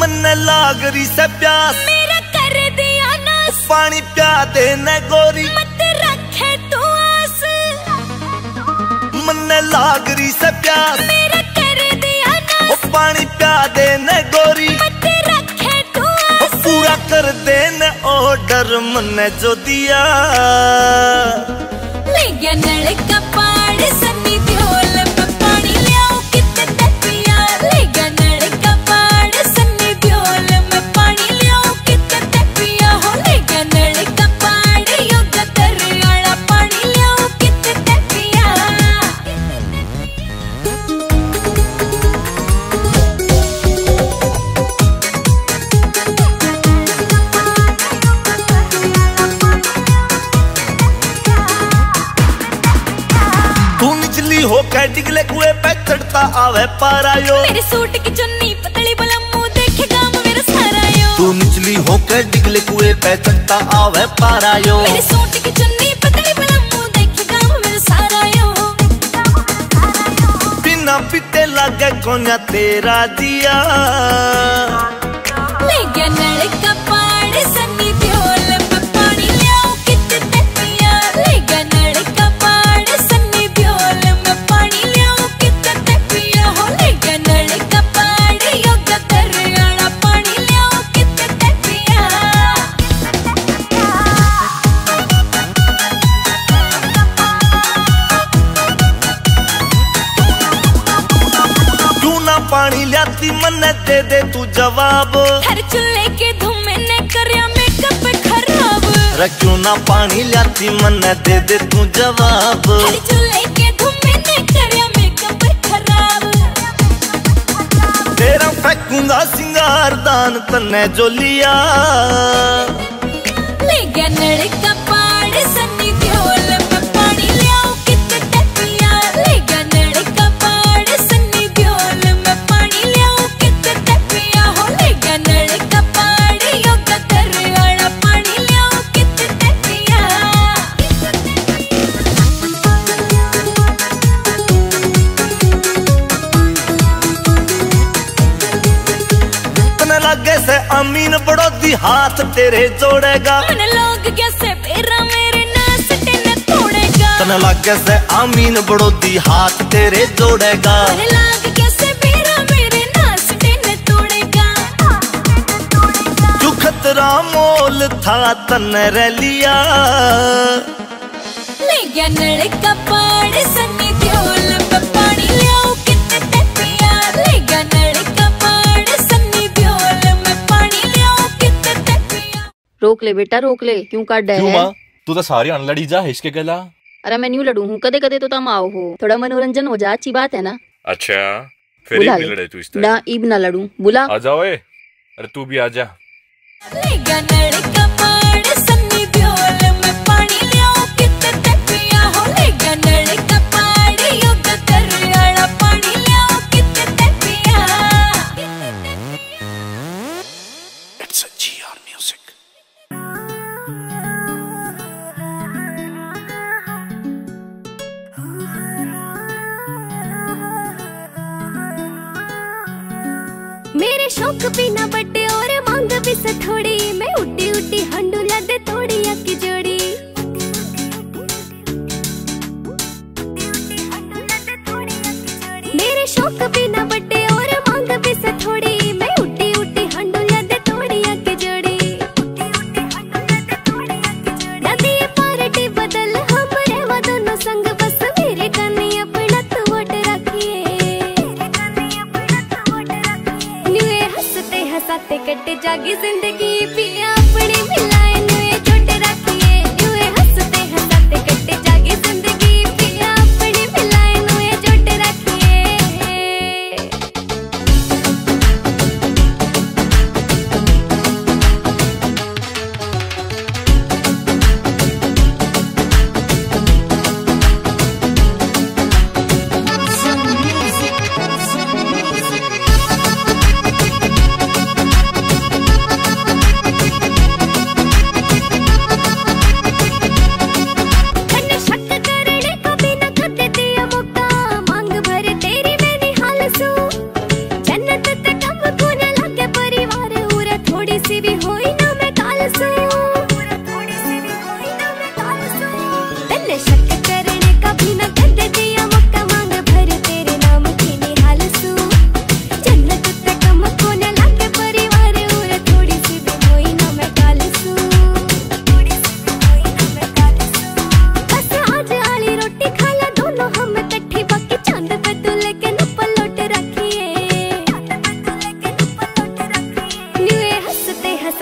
मन लाग रही से प्यास मेरा कर दिया नास, पानी प्या दे न गोरी मत रखे तू आस। मन लाग रही से प्यास मेरा कर दिया नास, पानी प्या दे न गोरी मत रखे तू आस। पूरा कर दे न ऑर्डर मन जो दिया, ले गया नल का पानी सनी ध्योल पे पानी ले आओ कितने तपिया। ले गया नल का पानी सनी ध्योल में पानी ले आओ कितने तपिया। हो ले गया नल का पानी योगा तरियाला पानी ले आओ कितने तपिया। हो डिगले कुएं पे चढ़ता आवे पारायो, मेरे सूट की चुन्नी पतली बलम्मू देखेगा मेरा सारायो। तू निचली होकर डिगले कुएं पे चढ़ता आवे पारायो, मेरे सूट की चुन्नी पतली बलम्मू देखेगा मेरा सारायो। बिना पिटे लागे कोन्या तेरा दिया, ले गया नल का पानी सनी ध्योल पे पानी ले आओ कितने पिया। ले गया नल का पानी सनी ध्योल पानी लाती मन दे दे तू जवाब, हर चूल्हे के धुम्मे ने करया मेकअप खराब। क्यों ना पानी लाती मन दे दे तू जवाब, हर चूल्हे के धुम्मे ने करया मेकअप खराब। तेरा फेंकूंगा सिंगार दान तने जो लिया, ले गया नल का पानी सनी ध्योल में पानी ले आओ कितने पिया। ले गया नल का पानी सनी ध्योल कैसे आमीन बड़ोदी हाथ तेरे जोड़ेगा, मन लोग कैसे फेरा मेरे नास तेने तोड़ेगा। तन लाग कैसे आमीन बड़ोदी हाथ तेरे जोड़ेगा, मन लाग कैसे फेरा मेरे नास तेने तोड़ेगा। जो खतरा मोल था तन रह लिया, ले गया नल का पानी सनी ध्योल पे पानी ले आओ कितने पिया। ले गया नल का रोक ले बेटा रोक ले, क्यों काट डे है? तू तो सारी अनलड़ी जा हिचके गला। अरे मैं नहीं लड़ू हूँ, कदे कदे तो तम आओ हो, थोड़ा मनोरंजन हो जा, अच्छी बात है ना। अच्छा फिर एक लड़े तू इस तरह ना, इब ना लड़ू, बुला आ जाओ। अरे तू भी आ जा। मेरे शौक भी ना बड़े और मांग भी सठोड़ी, मैं उड्डी उड्डी हंडू लदे तोड़ी अक्की जोड़ी। मेरे शौक भी ना बड़े और मांग भी सठोड़ी, मैं उड्डी उड्डी हंडू लदे तोड़ी अक्की जोड़ी। नदी पार्टी बदल हम रहवा दोनों संग, बस मेरे कन्नी अपना तू वोट रखिए। साते कटे जागी जिंदगी पिया अपने मिलाए नुए छोटे रखिए। नुए हंसते हंसते कटे जागी जिंदगी पिया अपने मिलाए नुए छोटे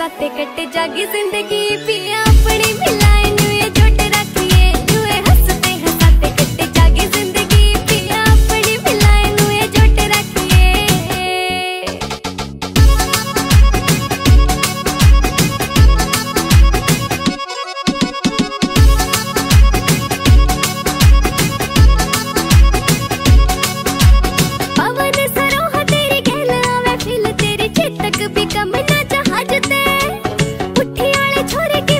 रातें कट जागी जिंदगी पिया अपनी मिलाए नुए जोट रखिए नुए हंसते हंसाते कट जागी जिंदगी पिया अपनी मिलाए नुए जोट रखिए। पवन सरोह तेरी कहलावे में फिल तेरे चेतक भी कम ना चाहते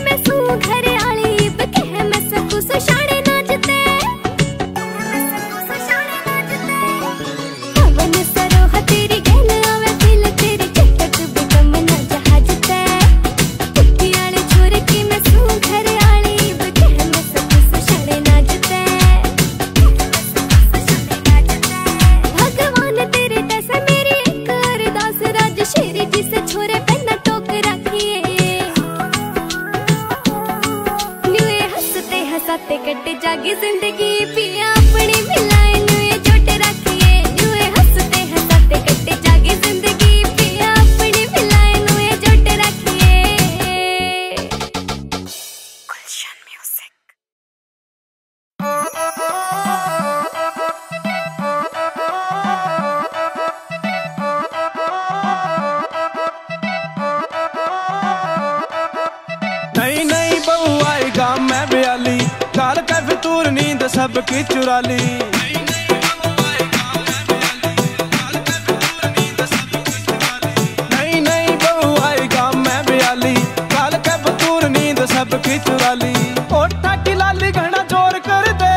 साते कटे जागी जिंदगी पिया अपनी मिलाए नुए जोट रखिए नुए हंसते हंसाते कटे जागी जिंदगी पिया अपनी मिलाए नुए जोट रखिए। नई नई बहू आई गाँव में ब्याली काल का फितूर नींद सबकी चुराली। नई नई बहू आई गाँव में ब्याली काल का फितूर नींद सबकी चुराली। ओठा की लाली घना जोर कर दे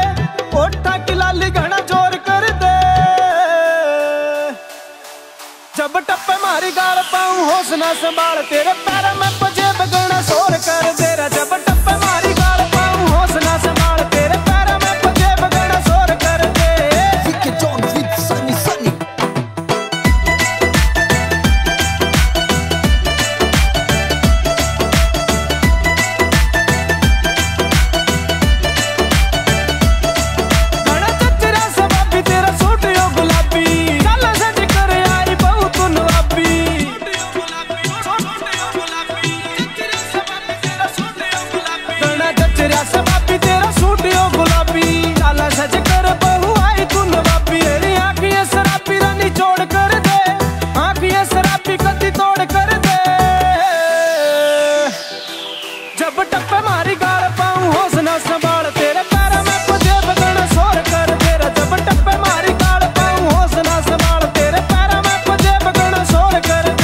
ओठा की लाली घना जोर कर दे जब टप्पे मारी गाल पाऊं होश ना संभाल तेरे पैर में पजे बगना शोर कर दे। जब टप्पे मारी गाल पाऊं होश ना संभाल तेरे पैरों में पजे बगड़ा शोर कर दे। सनी सनी बड़ा चचरा सबाबी तेरा सूट यो गुलाबी काला सज कर यारी बहू तू नवाबी। तेरा सबाबी तेरा सूट यो गुलाबी काला सज कर बहू आई तू नवाबी। तेरी आँखें शराबी रानी छोड़ कर दे आँखें शराबी कदी तोड़ कर दे। जब टप्पे मारी गाल पाऊं होश ना संभाल तेरे पैरों में पजे बगना शोर कर दे। जब टप्पे मारी गाल पाऊं होश ना संभाल तेरे पैरों में पजे बगना शोर कर दे।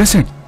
कैसे